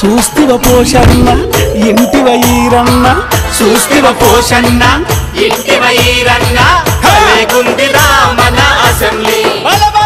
చూస్తివ పోషన్న ఇంటివ ఈరన్న చూస్తివ పోషన్న ఇంటివ ఈరన్న హలే గుండి రామన అసెంబ్లీ